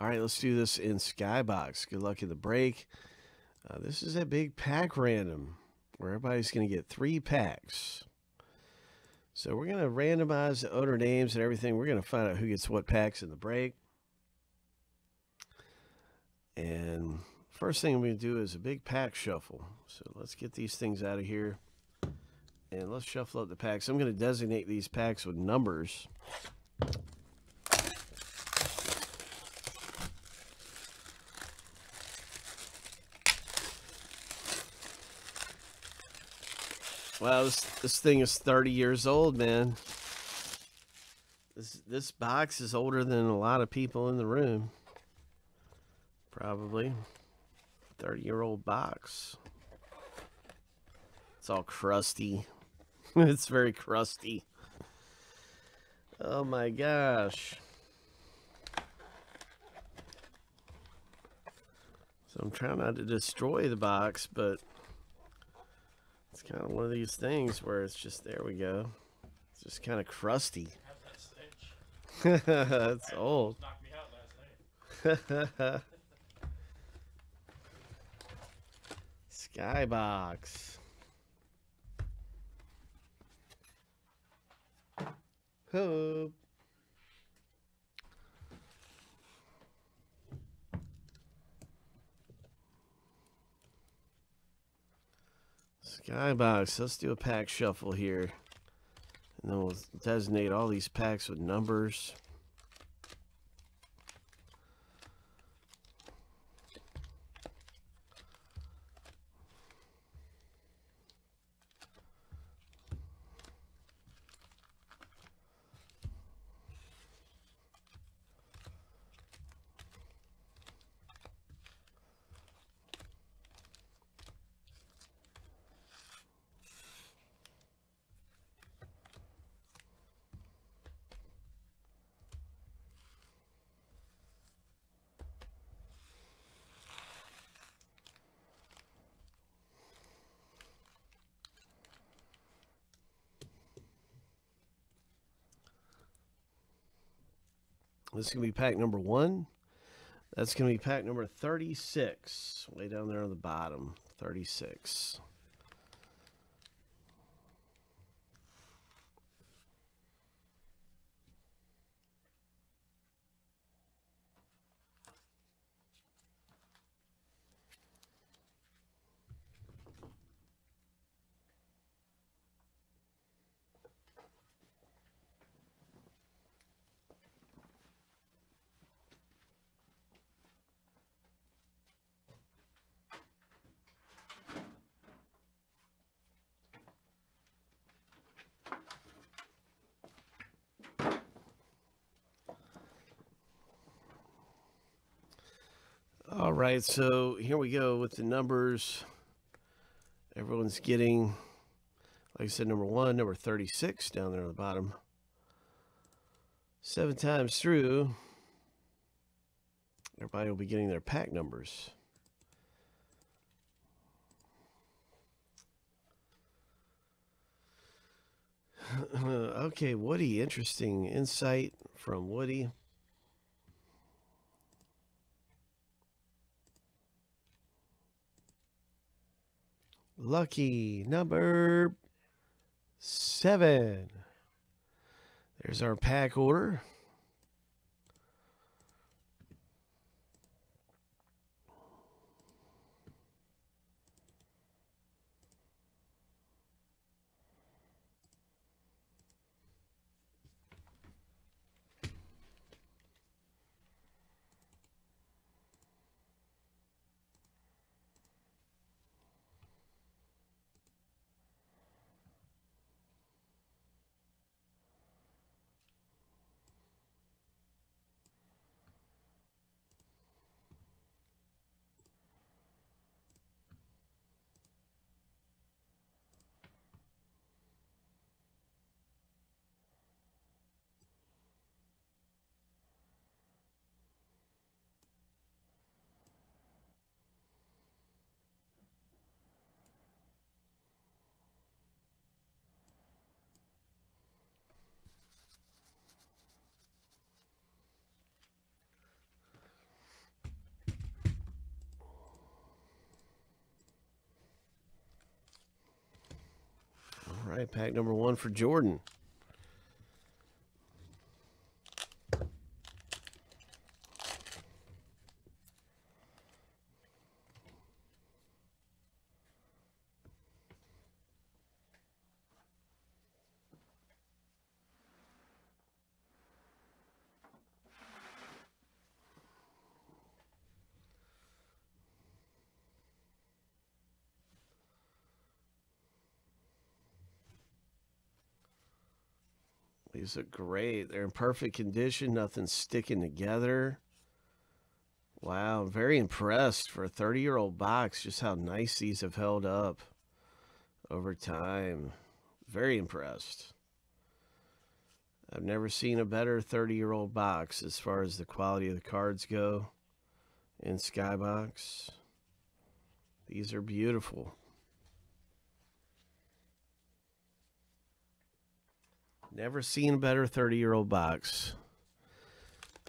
All right, let's do this in Skybox. Good luck in the break. This is a big pack random where everybody's going to get 3 packs. So we're going to randomize the owner names and everything. We're going to find out who gets what packs in the break. And first thing I'm going to do is a big pack shuffle. So let's get these things out of here. And let's shuffle up the packs. I'm going to designate these packs with numbers. Wow, this thing is 30 years old, man. This box is older than a lot of people in the room. Probably. 30-year-old box. It's all crusty. It's very crusty. Oh my gosh. So I'm trying not to destroy the box, but it's kind of one of these things where it's just, there we go. It's just kind of crusty. It's old. Knocked me out last night. Skybox. Hope. Skybox, let's do a pack shuffle here. And then we'll designate all these packs with numbers. This is going to be pack number 1. That's going to be pack number 36. Way down there on the bottom. 36. All right, so here we go with the numbers. Everyone's getting, like I said, number 1, number 36 down there on the bottom. 7 times through, everybody will be getting their pack numbers. Okay, Woody, interesting insight from Woody. Lucky number 7. There's our pack order. right, pack number one for Jordan. These look great. They're in perfect condition. Nothing's sticking together. Wow. I'm very impressed for a 30-year-old box, just how nice these have held up over time. Very impressed. I've never seen a better 30-year-old box as far as the quality of the cards go in Skybox. These are beautiful. Never seen a better 30-year-old box.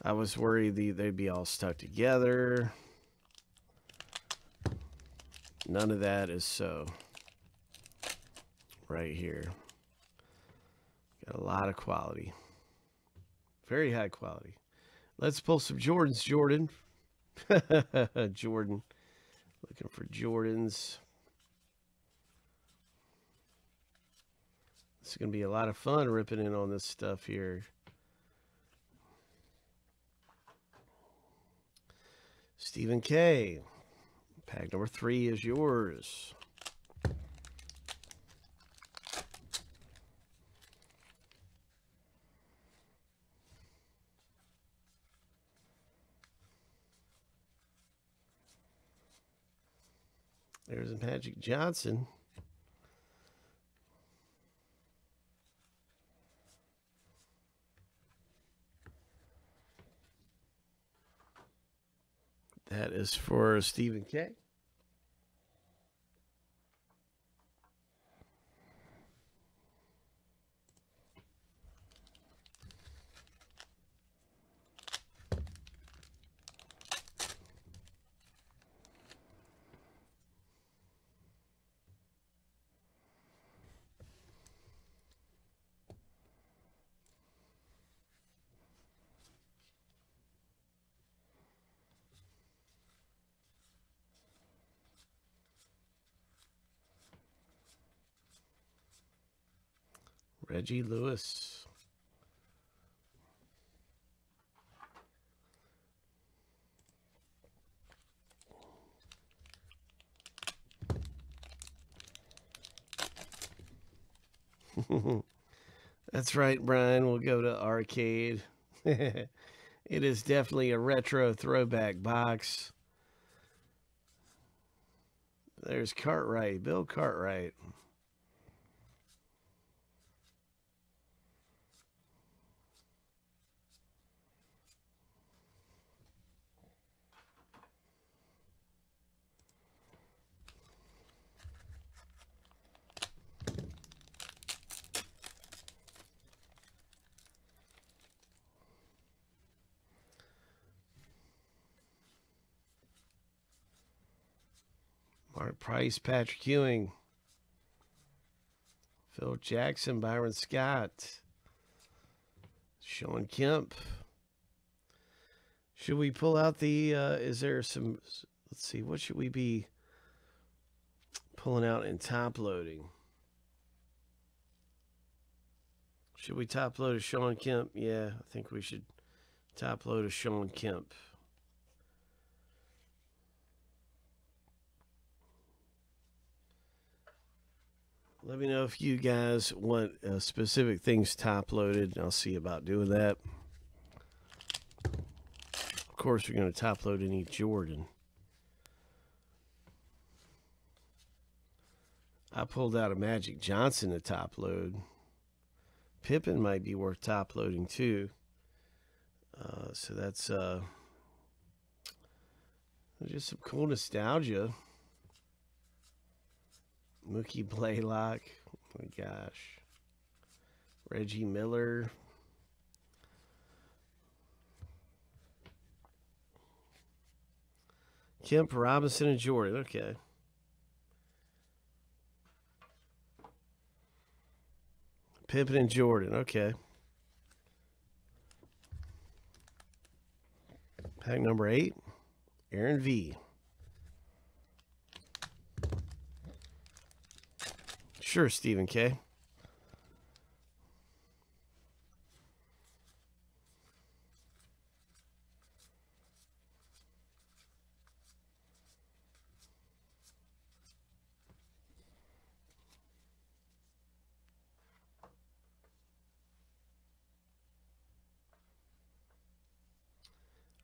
I was worried they'd be all stuck together. None of that is so. Right here. Got a lot of quality. Very high quality. Let's pull some Jordans, Jordan. Jordan. Looking for Jordans. It's going to be a lot of fun ripping in on this stuff here. Stephen K. Pack number 3 is yours. There's a Magic Johnson. That is for Stephen K. Reggie Lewis. That's right, Brian. We'll go to arcade. It is definitely a retro throwback box. There's Cartwright, Bill Cartwright. Mark Price, Patrick Ewing, Phil Jackson, Byron Scott, Sean Kemp. Should we pull out the, is there some, let's see, what should we be pulling out and top loading? Should we top load a Sean Kemp? Yeah, I think we should top load a Sean Kemp. Let me know if you guys want specific things top-loaded. I'll see about doing that. Of course, we're going to top-load any Jordan. I pulled out a Magic Johnson to top-load. Pippen might be worth top-loading, too. So that's just some cool nostalgia. Mookie Blaylock, oh my gosh, Reggie Miller, Kemp, Robinson, and Jordan, okay. Pimpin' and Jordan. Okay. Pack number 8. Aaron V. Sure, Stephen K.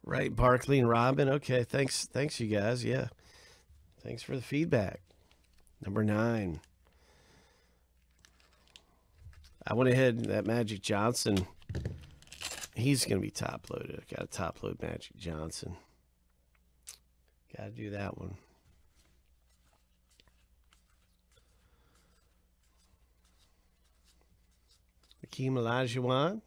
Right, Barkley and Robin. Okay, thanks you guys. Yeah, thanks for the feedback. Number 9. I went ahead and that Magic Johnson. He's gonna be top loaded. I gotta top load Magic Johnson. Gotta do that one. Hakeem Olajuwon.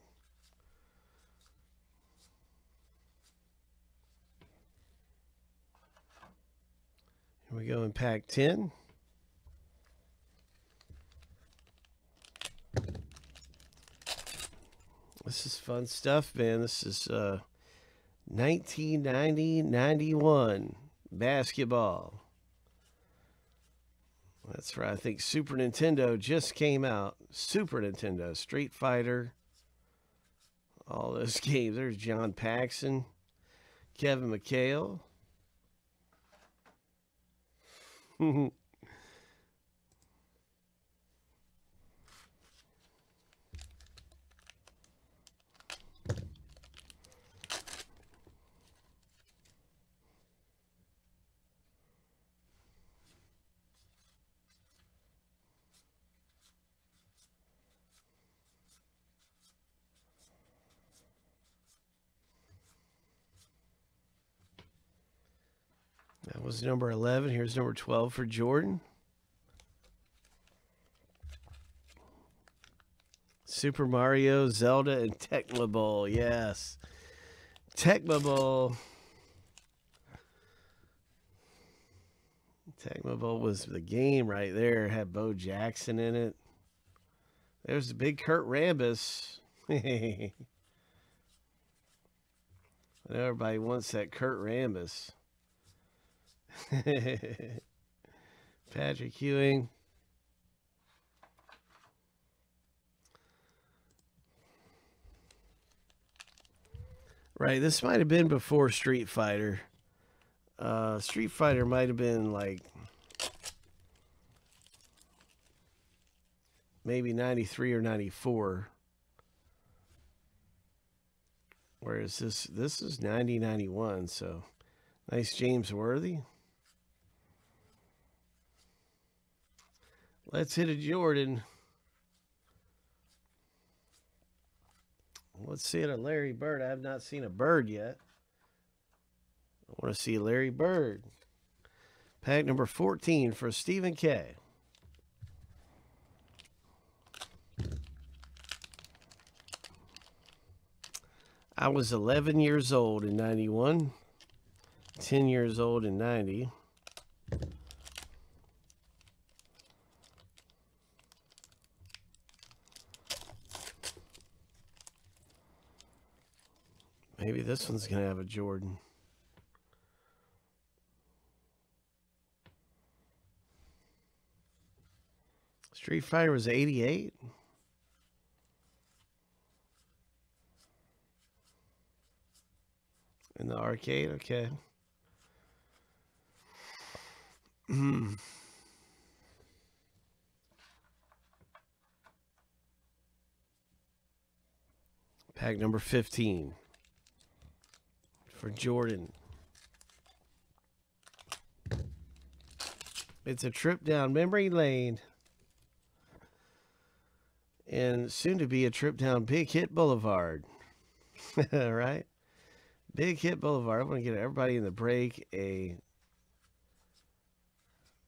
Here we go in pack 10. This is fun stuff, man. This is 1990-91 basketball. That's right. I think Super Nintendo just came out. Super Nintendo, Street Fighter, all those games. There's John Paxson, Kevin McHale. That was number 11. Here's number 12 for Jordan. Super Mario, Zelda, and Tecmo Bowl. Yes. Tecmo Bowl. Tecmo Bowl was the game right there. It had Bo Jackson in it. There's the big Kurt Rambis. I know everybody wants that Kurt Rambis. Patrick Ewing. Right, this might have been before Street Fighter. Street Fighter might have been like maybe 93 or 94. Whereas this is 90, 91, so nice James Worthy. Let's hit a Jordan. Let's see a Larry Bird. I have not seen a Bird yet. I want to see a Larry Bird. Pack number 14 for Stephen K. I was 11 years old in 91. 10 years old in 90. Maybe this one's going to have a Jordan. Street Fighter was 88. In the arcade, okay. Pack number 15. For Jordan. It's a trip down memory lane. And soon to be a trip down Big Hit Boulevard. Right? Big Hit Boulevard. I want to get everybody in the break a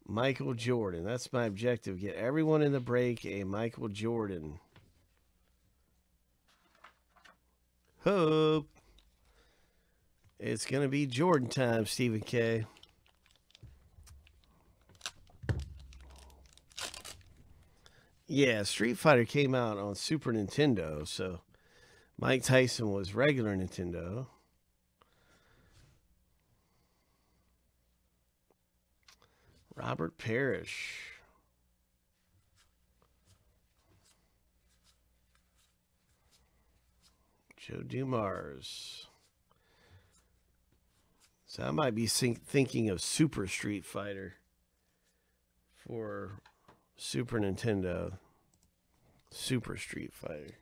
Michael Jordan. That's my objective. Get everyone in the break a Michael Jordan. Hope. It's going to be Jordan time, Stephen K. Yeah, Street Fighter came out on Super Nintendo, so Mike Tyson was regular Nintendo. Robert Parrish. Joe Dumars. So I might be thinking of Super Street Fighter for Super Nintendo. Super Street Fighter.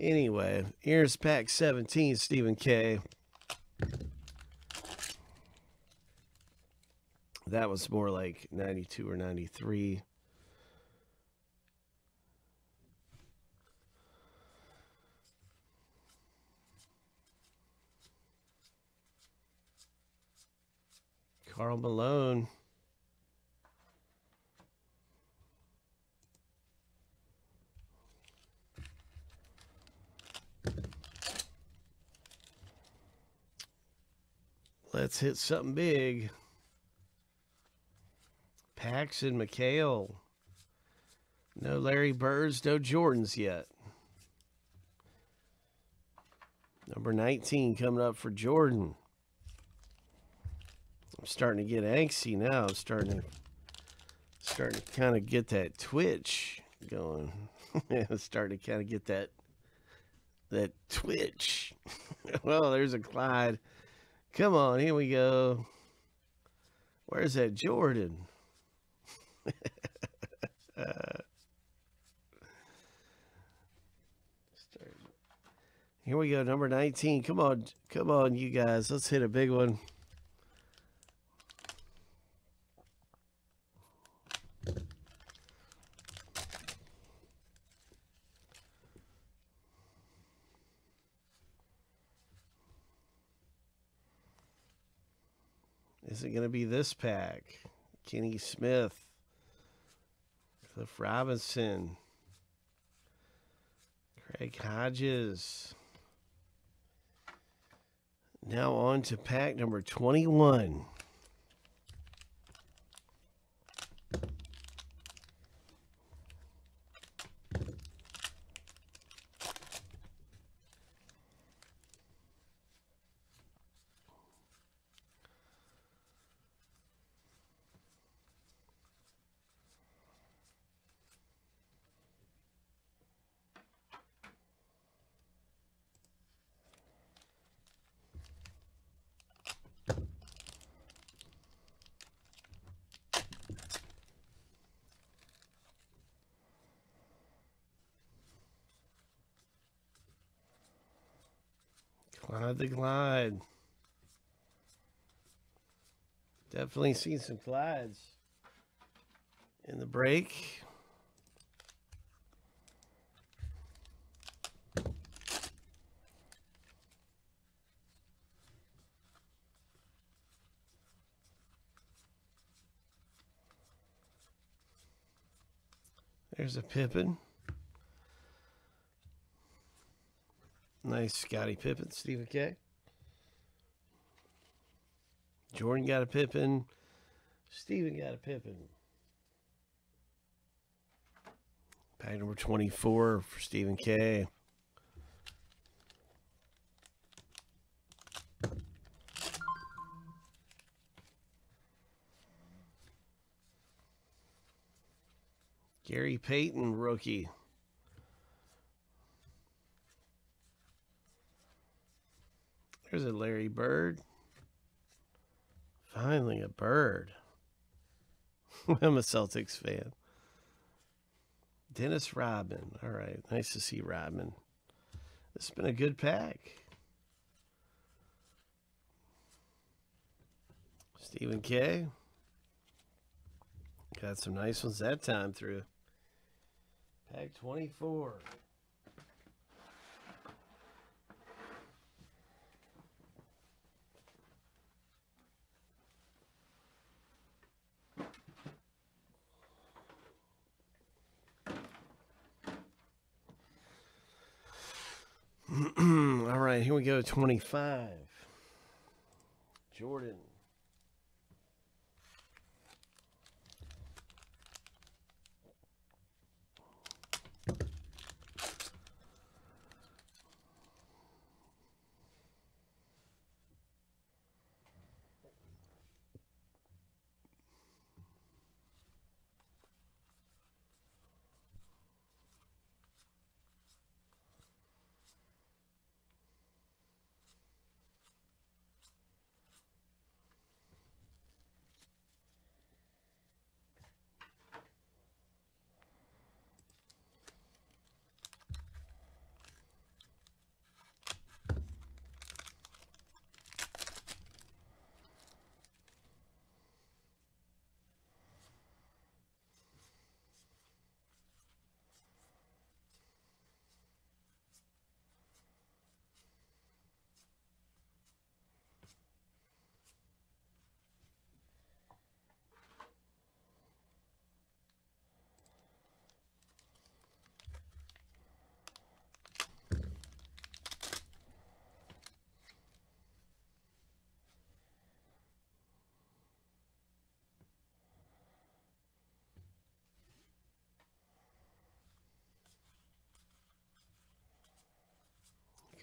Anyway, here's pack 17, Stephen K. That was more like 92 or 93. Carl Malone. Let's hit something big. Paxton McHale. No Larry Birds, no Jordans yet. Number 19 coming up for Jordan. I'm starting to get angsty now. I'm starting to kind of get that twitch going. I'm starting to kind of get that twitch. Well, there's a Clyde. Come on, here we go. Where's that Jordan? Here we go, number 19. Come on, come on, you guys. Let's hit a big one. Is it going to be this pack? Kenny Smith, Cliff Robinson, Craig Hodges. Now on to pack number 21. Clyde the Glide. Definitely seen some Clydes in the break. There's a Pippin. Nice Scottie Pippen, Stephen K. Jordan got a Pippen. Stephen got a Pippen. Pack number 24 for Stephen K. Gary Payton, rookie. There's a Larry Bird. Finally a Bird. I'm a Celtics fan. Dennis Rodman. All right. Nice to see Rodman. It's been a good pack. Stephen K. Got some nice ones that time through. Pack 24. All right, here we go, 25. Jordan.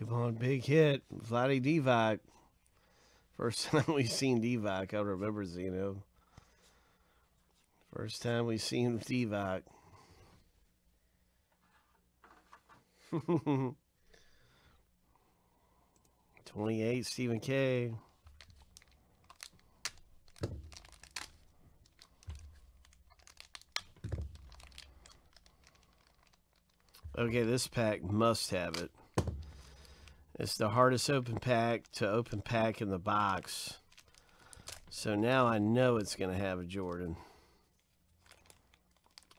Come on, big hit. Vlade Divac. First time we've seen Divac. I remember Zeno. First time we've seen Divac. 28, Stephen K. Okay, this pack must have it. It's the hardest open pack to open pack in the box. So now I know it's going to have a Jordan.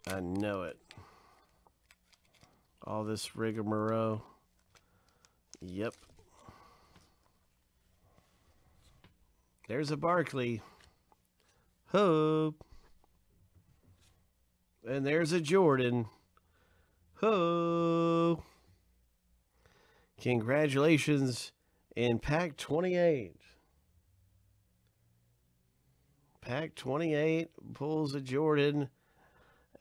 I know it. All this rigmarole. Yep. There's a Barkley. Hope. And there's a Jordan. Ho! Congratulations in pack 28. Pack 28 pulls a Jordan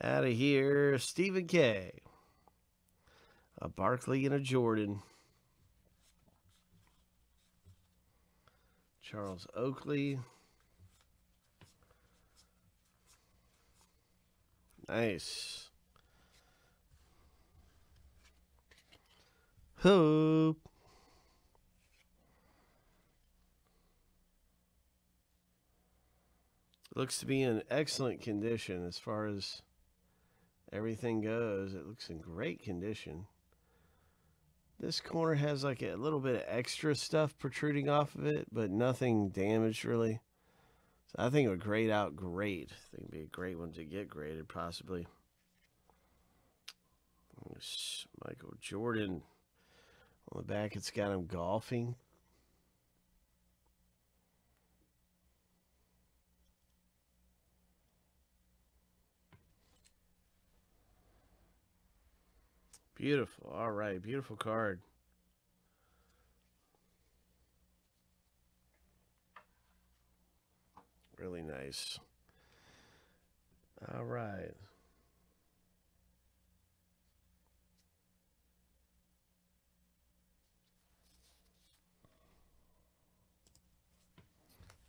out of here. Stephen K. A Barkley and a Jordan. Charles Oakley. Nice. Hoop. Looks to be in excellent condition as far as everything goes. It looks in great condition. This corner has like a little bit of extra stuff protruding off of it, but nothing damaged really. So I think it would grade out great. I think it would be a great one to get graded possibly. Michael Jordan. On the back, it's got him golfing. Beautiful. All right. Beautiful card. Really nice. All right.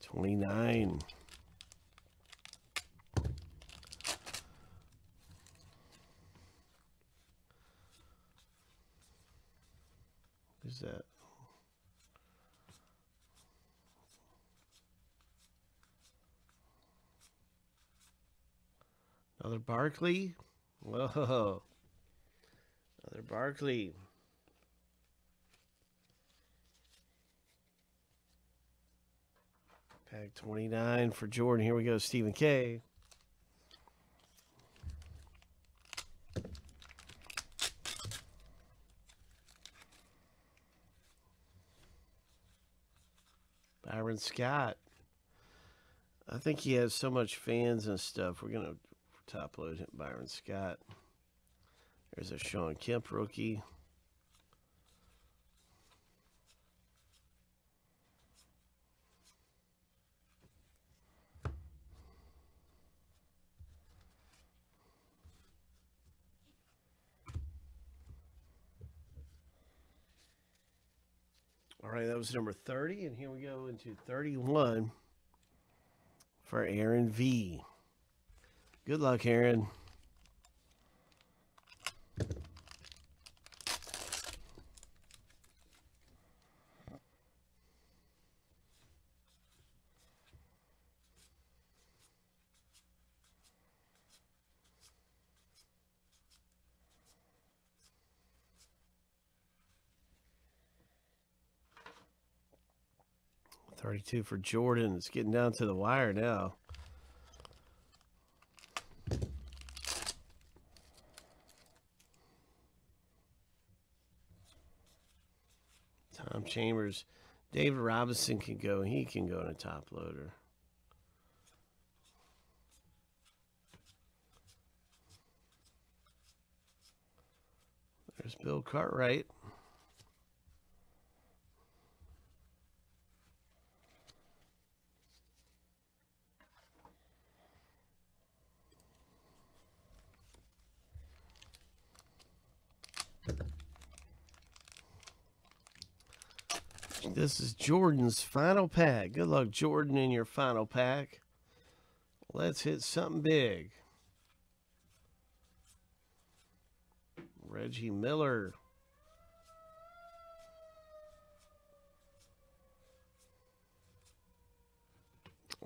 (29) Who's that? Another Barkley? Whoa. Another Barkley. Pack 29 for Jordan. Here we go, Stephen K. Byron Scott. I think he has so much fans and stuff. We're going to top load him, Byron Scott. There's a Sean Kemp rookie. All right, that was number 30, and here we go into 31 for Aaron V. Good luck, Aaron. (32) for Jordan. It's getting down to the wire now. Tom Chambers. David Robinson can go. He can go in a top loader. There's Bill Cartwright. This is Jordan's final pack. Good luck, Jordan, in your final pack. Let's hit something big. Reggie Miller.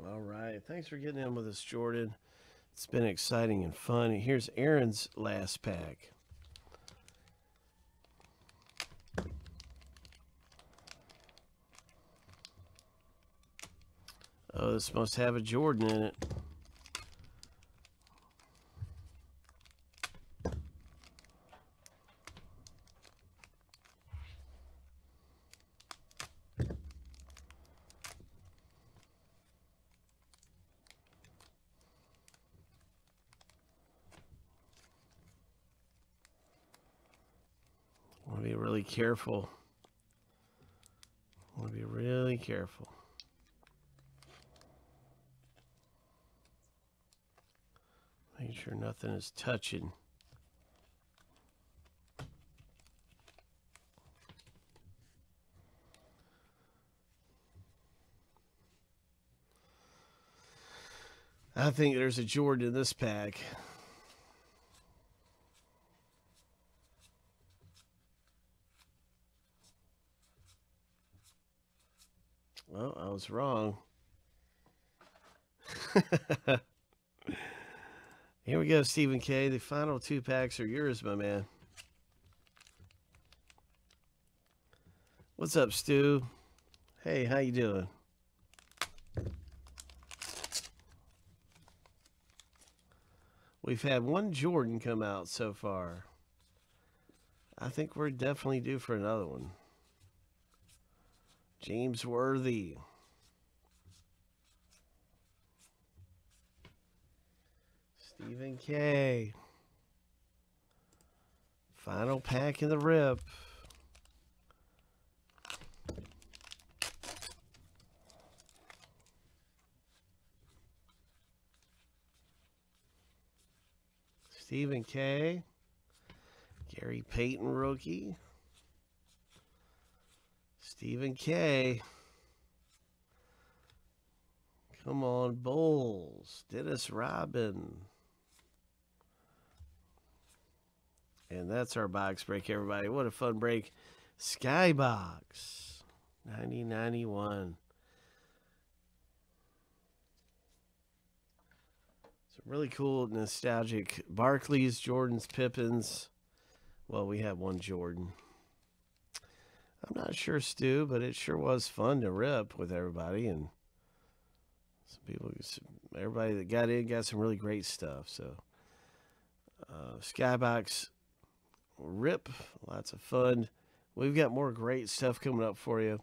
All right. Thanks for getting in with us, Jordan. It's been exciting and fun. Here's Aaron's last pack. Oh, this must have a Jordan in it. Want to be really careful. Want to be really careful. Making sure nothing is touching. I think there's a Jordan in this pack. Well, I was wrong. Here we go, Stephen K. The final two packs are yours, my man. What's up, Stu? Hey, how you doing? We've had one Jordan come out so far. I think we're definitely due for another one. James Worthy. Stephen K. Final pack in the rip. Stephen K. Gary Payton rookie. Stephen K. Come on, Bulls. Dennis Robin. And that's our box break, everybody. What a fun break. Skybox 9091. It's a really cool, nostalgic Barclays, Jordans, Pippins. Well, we have one Jordan. I'm not sure, Stu, but it sure was fun to rip with everybody. And some people, everybody that got in got some really great stuff. So, Skybox rip, lots of fun. We've got more great stuff coming up for you.